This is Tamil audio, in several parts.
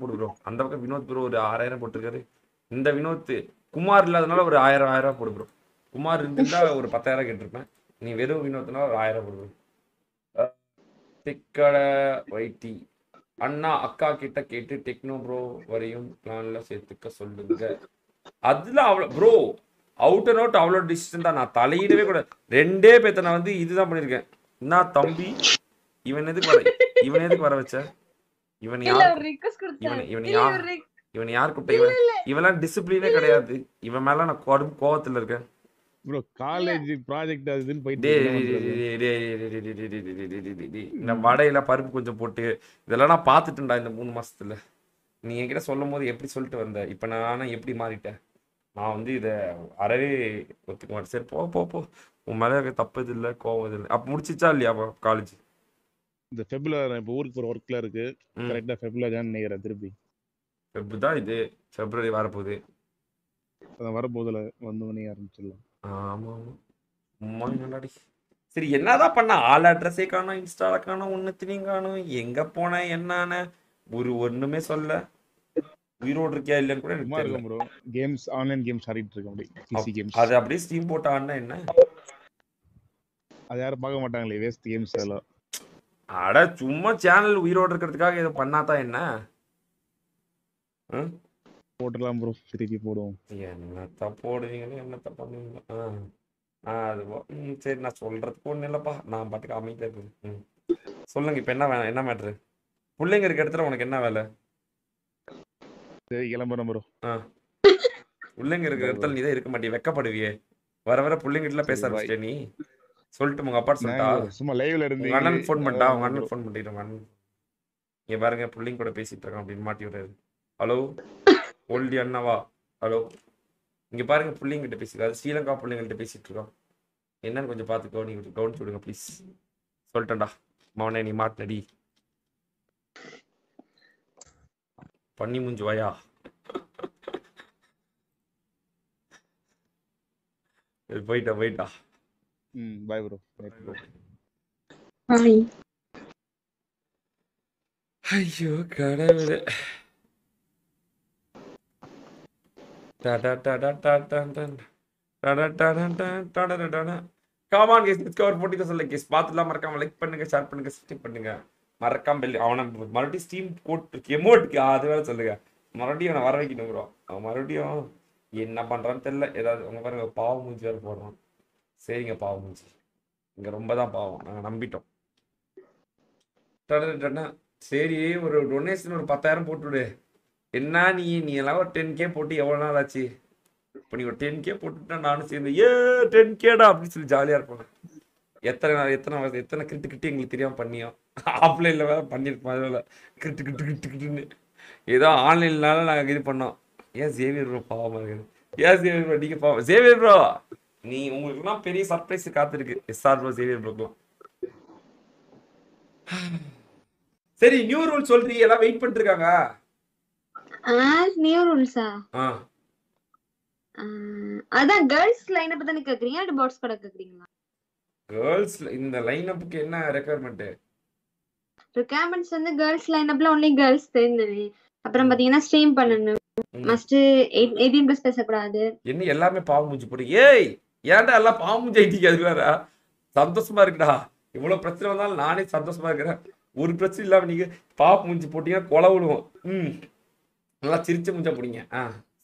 போடுறோம். அந்த பக்கம் வினோத் ப்ரோ ஒரு 6000 போட்டுருக்காரு. இந்த வினோத் குமார் இல்லாதனால ஒரு 1000 போடுறோம். குமார் இருந்தா ஒரு 10000 கேட்டிருப்பேன். நீ வெறும் வினோத்னால ஒரு 1000 போடுறோம். திக்கட வைட்டி அண்ணா அக்கா கிட்ட கேட்டு டெக்னோ ப்ரோ வரையும் பிளான்ல சேர்த்துக்க சொல்லுங்க. அதுல அவ்வளோ ப்ரோ அவுட் அண்ட் அவுட் அவ்வளோ டிசிஷன் தான். நான் தலையிடவே கூடாது. ரெண்டே பேர்த்த நான் வந்து இதுதான் பண்ணிருக்கேன். என்ன தம்பி இவன் எதுக்கு வர வச்ச? இவன் இவன் யார் கூப்பிட்ட? இவெல்லாம் டிசிப்ளினே கிடையாது. இவன் மேல நான் கோவத்துல இருக்கேன். இந்த வடையில பருப்பு கொஞ்சம் போட்டு இதெல்லாம் நான் பாத்துட்டேன்டா இந்த 3 மாசத்துல. நீ என்கிட்ட சொல்லும் போது எப்படி சொல்லிட்டு வந்த, இப்ப நான் எப்படி மாறிட்டேன்? நான் வந்து இதை அறவே ஒத்துக்க மாட்டேன். சரி போ போ போ, உன் மேல தப்பு இது இல்லை, கோவம் இது இல்லை. அப்ப முடிச்சிச்சா இல்லையா காலேஜ்? இந்த ஃபெப்ரவரி இப்போ ஊருக்கு போகிற ஒர்க்கில் இருக்குது. கரெக்டாக ஃபெப்ரவரியான்னு நினைக்கிறேன். திருப்பி ஃபெப் தான் இது. ஃபெப்ரவரி வரப்போகுது. அதான் வரப்போதில் வந்து மணி ஆரம்பிச்சிடலாம். ஆமாம் ஆமாம் நல்லாடி. சரி என்னதான் பண்ண? ஆள் அட்ரஸே காணும், இன்ஸ்டாவில் காணும், ஒன்றுத்திலையும் காணும். எங்கே போனேன் என்னான்னு ஒரு ஒன்றுமே சொல்ல. உயிரோடு இருக்கியா இல்லைன்னு கூட எனக்கு இருக்கும் ப்ரோ. கேம்ஸ் ஆன்லைன் கேம்ஸ் ஆடிட்டு இருக்கேன். அப்படி அது அப்படியே ஸ்டீம் போட்டு ஆடினா என்ன? அது யாரும் பார்க்க மாட்டாங்களே, வேஸ்ட் கேம்ஸ் அதெல்லாம். அட சும்மா சேனல் உயிரோடு இருக்கிறதுக்காக இதை பண்ணாதான் என்ன? போட்டலாம் ப்ரோ, திருப்பி போடுவோம். என்னத்த போடுவீங்களே, என்னத்த பண்ணுவீங்க? அதுவோ சரி, நான் சொல்றதுக்கு ஒன்றும் இல்லைப்பா, நான் பாட்டுக்கு அமைதியாக இருக்குது. சொல்லுங்க, இப்போ என்ன வேணும், என்ன மேட்ரு? பிள்ளைங்க இருக்க இடத்துல உனக்கு என்ன வேலை? சரி கிளம்புறேன் ப்ரோ. பிள்ளைங்க இருக்கிற இடத்துல நீ தான் இருக்க மாட்டேன், வெக்கப்படுவியே. வர வர பிள்ளைங்கிட்டலாம் பேச ஆரம்பிச்சிட்டே நீ. சொல்லிட்டு உங்க அப்பாட்ட சொல்லிட்டா சும்மா லைவ்ல இருந்து அண்ணன் ஃபோன் பண்ணிட்டா, அவங்க அண்ணன் ஃபோன் பண்ணிட்டாங்க, அண்ணன் இங்க பாருங்க பிள்ளைங்க கூட பேசிட்டு இருக்கான் அப்படின்னு மாட்டி விடுறாரு. ஹலோ ஓல்டி அண்ணாவா, ஹலோ இங்க பாருங்க பிள்ளைங்கிட்ட பேசிட்டு, அது ஸ்ரீலங்கா பிள்ளைங்கள்ட்ட பேசிட்டு இருக்கான், என்னன்னு கொஞ்சம் பார்த்து கவனிச்சு விடுங்க ப்ளீஸ். சொல்லிட்டேன்டா மவனே, நீ மாட்டினடி பண்ணி முஞ்சுவாயா. போயிட்டா போயிட்டா. Bye bro. Bye. ஐயோ கடவுளே. Tata tata tata tata tata tata tata. Come on guys, discover போட்டு சொல்லுங்க गाइस. பாத்துலாம் மறக்காம லைக் பண்ணுங்க, ஷேர் பண்ணுங்க, சப்ஸ்கிரைப் பண்ணுங்க. மறக்காம பெல் அவன மறுபடியும் ஸ்டீம் கோட் எமோட் அதுவே சொல்லுங்க. மறுபடியும் அவன வர வைக்கணும் ப்ரோ. அவன் மறுபடியும் என்ன பண்றான்னு தெரியல. ஏதாவது உங்க பாருங்க பாவம் மூஞ்சி வேற போடுறான். சரிங்க பாவம் மூஞ்சி, இங்க ரொம்ப தான் பாவம், நாங்க நம்பிட்டோம். சரி ஒரு டொனேஷன் ஒரு 10000 போட்டுவிடு. என்ன நீ எல்லாம் ஒரு 10K போட்டு எவ்வளவு நாள் ஆச்சு? இப்ப நீ ஒரு 10K போட்டுட்டா நானும் சேர்ந்து ஏ 10Kடா அப்படின்னு சொல்லி ஜாலியா இருப்போம். எத்தனை கிரிட்டு எங்களுக்கு தெரியாம பண்ணியோம். ஆஃப்லைன்ல வேற பண்ணிருப்போம். அதுல கிரிட்டுன்னு ஏதோ ஆன்லைன்ல நாங்க இது பண்ணோம். ஏன் சேவியர் ப்ரோ பாவமா இருக்குது? ஏன் சேவியர் ப்ரோ நீங்க பாவம்? சேவியர் ப்ரோ நீ உங்களுக்குலாம் பெரிய சர்ப்ரைஸ் காத்திருக்கு எஸ்ஆர் ப்ரோ, சேவியர் ப்ரோக்கும். சரி நியூ ரூல் சொல்றீ, எல்லாம் வெயிட் பண்ணிட்டு இருக்காங்க. நியூ ரூல்ஸா? அதான் गर्ल्स லைனப் பத்தி கேக்குறீங்க, அட் பாட்ஸ் கூட கேக்குறீங்களா? गर्ल्स இந்த லைனப்புக்கு என்ன ரெக்யர்மென்ட்? ரெக்யர்மென்ட்ஸ் வந்து गर्ल्स லைனப்ல only गर्ल्स தேனது. அப்புறம் பாத்தீங்கன்னா ஸ்ட்ரீம் பண்ணனும். மஸ்ட் 18+ பேச கூடாது. என்ன எல்லாமே பாவம் மூஞ்சி போறீ? ஏய் ஏன்டா எல்லாம் பாவம் மூஞ்சி ஐடிக்கு? அது வேற சந்தோஷமா இருக்குடா. இவ்வளவு பிரச்சனை வந்தாலும் நானே சந்தோஷமா இருக்கிறேன். ஒரு பிரச்சனை இல்லாம நீங்க பாவம் மூஞ்சி போட்டீங்கன்னா கொலை விடுவோம். நல்லா சிரிச்சு மூஞ்சா போடுங்க.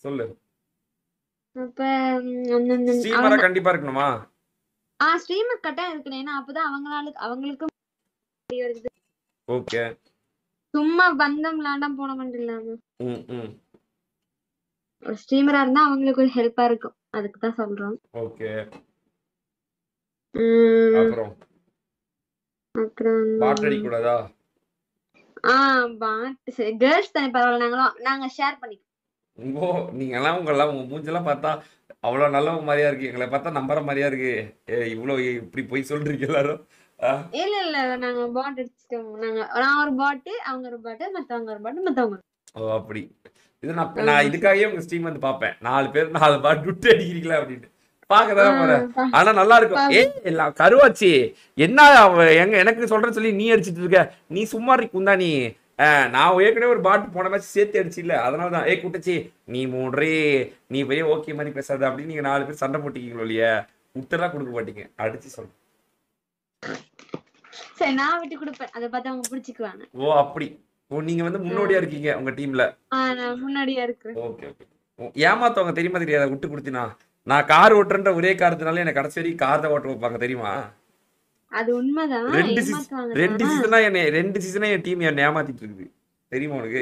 சொல்லு. அப்ப ஸ்ட்ரீமரா கண்டிப்பா இருக்கணுமா? ஸ்ட்ரீமர் கட்டாயம் இருக்கணும். ஏன்னா அப்பதான் அவங்களுக்கும் தெரிய வருது. ஓகே. சும்மா பந்தம் லாண்டம் போன மாட்டேன். ஒரு ஸ்ட்ரீமரா இருந்தா அவங்களுக்கு ஒரு ஹெல்ப்பா இருக்கும். அதுக்கு தான் சொல்றோம். ஓகே. அப்புறம் பாட் அடி கூடாதா? பாட் गर्ल्स தான பரவாயில்லை. நாங்க ஷேர் பண்ணிக்கோ. ஓ நீங்க எல்லாம் உங்க மூஞ்செல்லாம் பார்த்தா அவ்வளோ நல்ல மாதிரியா இருக்கு. எங்களை பார்த்தா நம்பற மாதிரியா இருக்கு. இவ்வளோ இப்படி போய் சொல்றீங்க எல்லாரும். இல்ல இல்ல நாங்க பாட் அடிச்சோம். நான் ஒரு பாட், அவங்க ஒரு பாட், மத்தவங்க ஒரு பாட், மத்தவங்க. ஓ அப்படி. இது நான் இதுக்காகவே உங்க ஸ்ட்ரீம் வந்து பாப்பேன். 4 பேர் 4 பாட் டுட்டு அடிக்கிறீங்களா அப்படின்னு பாக்கதான் போறேன். ஆனா நல்லா இருக்கும். எல்லாம் கருவாச்சி என்ன எங்க எனக்கு சொல்றேன்னு சொல்லி நீ அடிச்சிட்டு இருக்க. நீ சும்மா இருக்குந்தா நீ நான் ஏற்கனவே ஒரு பாட்டு போன மாதிரி சேர்த்து அடிச்சு இல்லை, அதனால தான் ஏ குட்டச்சி நீ மூன்றே நீ பெரிய ஓகே மாதிரி பேசாத அப்படின்னு நீங்கள் 4 பேர் சண்டை போட்டிக்கிங்களோ இல்லையா, உத்தரலாம் கொடுக்க மாட்டீங்க, அடிச்சு சொல்லுங்க. சரி நான் விட்டு கொடுப்பேன், அதை பார்த்து அவங்க பிடிச்சிக்குவாங்க. ஓ அப்படி, ஓ நீங்கள் வந்து முன்னோடியா இருக்கீங்க உங்கள் டீமில். நான் முன்னாடியா இருக்கிறேன். Okay okay. ஏமாத்தவங்க தெரியுமா தெரியாத விட்டு கொடுத்தினா, நான் கார் ஓட்டுறேன்ற ஒரே காரணத்தினால எனக்கு கடைசி வரைக்கும் கார் தான் ஓட்ட வைப்பாங்க தெரியுமா. அது உண்மைதான். ரெண்டு சீசனா என் டீம் என்ன ஏமாத்திட்டு இருக்குது தெரியுமா உனக்கு.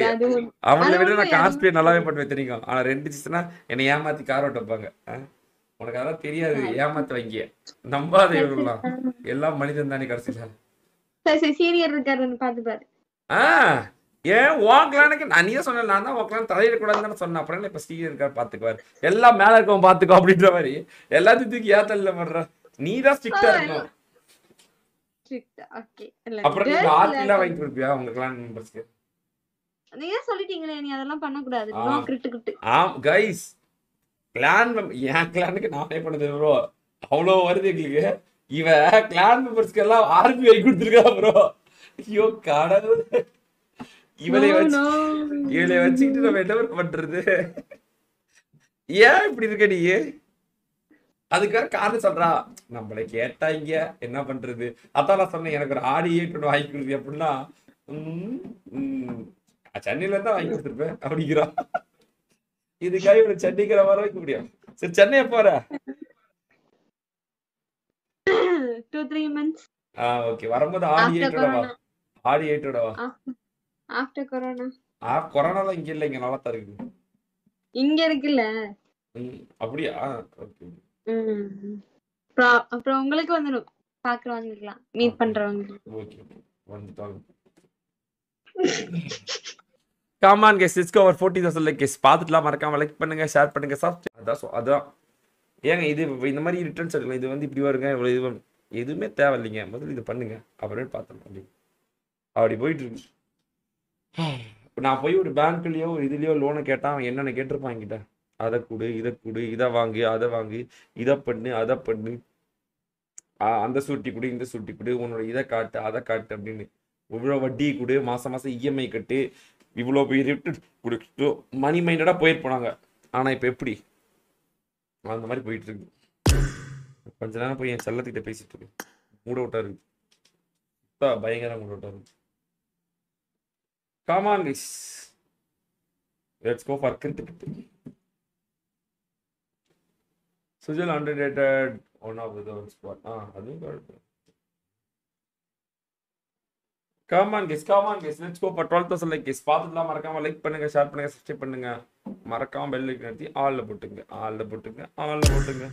அவங்கள விட நான் காஸ்பிளே நல்லாவே பண்ணுவேன் தெரியும், ஆனா 2 சீசனா என்னை ஏமாத்தி கார் ஓட்ட வைப்பாங்க. உனக்கு அதெல்லாம் தெரியாது, ஏமாத்த வைங்க, நம்பாத இவங்கெல்லாம், எல்லாம் மனிதன் தானே கடைசியில. ஏன் ஓக்கலானுக்கு நான் நீ சொன்ன, நான் தான் ஓக்கலாம் தலையிட கூடாதுன்னு சொன்னேன், அப்புறம் இப்ப சீரியர் இருக்காரு பாத்துக்குவாரு, எல்லாம் மேல இருக்கவன் பாத்துக்கோ அப்படின்ற மாதிரி எல்லாத்தையும் தூக்கி ஏத்தல பண்ற, நீ தான் ஸ்ட்ரிக்டா இருக்கணும். அப்புறம் நீங்க ஆத்தில வாங்கி கொடுப்பியா உங்க கிளான் மெம்பர்ஸ்க்கு? நீங்க சொல்லிட்டீங்களே நீ அதெல்லாம் பண்ண கூடாது, நோ கிரிட் கிரிட். ஆ गाइस கிளான் என் கிளானுக்கு நானே பண்ணது bro, அவ்ளோ வருது எங்களுக்கு. இவ கிளான் மெம்பர்ஸ்க்கு எல்லாம் ஆர்பி வாங்கி கொடுத்திருக்கா bro. ஐயோ கடவுள், இவளை வச்சுக்கிட்டு நம்ம என்ன பண்றது? ஏன் இப்படி இருக்க நீ? அதுக்காக காரணம் சொல்றா, நம்மளை கேட்டாங்க என்ன பண்றது, அதான் நான் சொன்னேன் எனக்கு ஒரு ஆடியே ஒன்று வாங்கி கொடுக்குது அப்படின்னா, சென்னையில இருந்தா வாங்கி கொடுத்துருப்பேன் அப்படிங்கிறான். இதுக்காக இவனை சென்னைக்கிற மாதிரி வைக்க முடியும். சரி சென்னை எப்போ வர? 2-3 மந்த்ஸ். ஓகே வரும்போது ஆடி 8 வா? After corona. கொரோனால இங்க இல்ல, இங்க நல்லா இருக்கு, இங்க இருக்குல்ல. அப்படியே ஓகே. அப்புறம் உங்களுக்கு வந்துரும், பாக்குறவங்க மீட் பண்றவங்க. ஓகே வந்துட்டாங்க. Come on guys, it's over 40000 like guys. பாத்துட்டலாம், மறக்காம லைக் பண்ணுங்க, ஷேர் பண்ணுங்க, சப்ஸ்கிரைப். அதான் ஏங்க இது இந்த மாதிரி ரிட்டர்ன்ஸ் எடுக்கலாம், இது வந்து இப்படி வருங்க, இது எதுவுமே தேவை இல்லைங்க, முதல்ல இது பண்ணுங்க அப்புறம் பாத்துறோம். அப்படி போயிட்டு இருக்கு. நான் போய் ஒரு பேங்க்லயோ ஒரு இதுலயோ லோனை கேட்டா அவன் என்னென்ன கேட்டிருப்பான் என்கிட்ட, அதை கொடு இதை கொடு, இதை வாங்கு அதை வாங்கு, இதை பண்ணு அதை பண்ணு, அந்த சூட்டி கொடு இந்த சூட்டி கொடு, உன்னோட இதை காட்டு அதை காட்டு அப்படின்னு, இவ்வளோ வட்டி கொடு, மாசம் மாசம் இஎம்ஐ கட்டு, இவ்வளோ போய் ரிப்ட் கொடு, மணி மைண்டடா போயிருப்பாங்க. ஆனா இப்ப எப்படி அந்த மாதிரி போயிட்டு இருக்கு. கொஞ்ச நேரம் போய் என் செல்லத்துக்கிட்ட பேசிட்டு இருக்கு, மூட விட்டா இருக்கு, பயங்கர மூட விட்டா இருக்கு. Come on guys, let's go for cricket. Sujal underrated, one of the ones spot. Adu good. Come on guys, let's go for 12000 like guys. Paathulla marakama like pannunga, share pannunga, subscribe pannunga, marakama bell icon athi all la pottunga, all la pottunga, all la pottunga.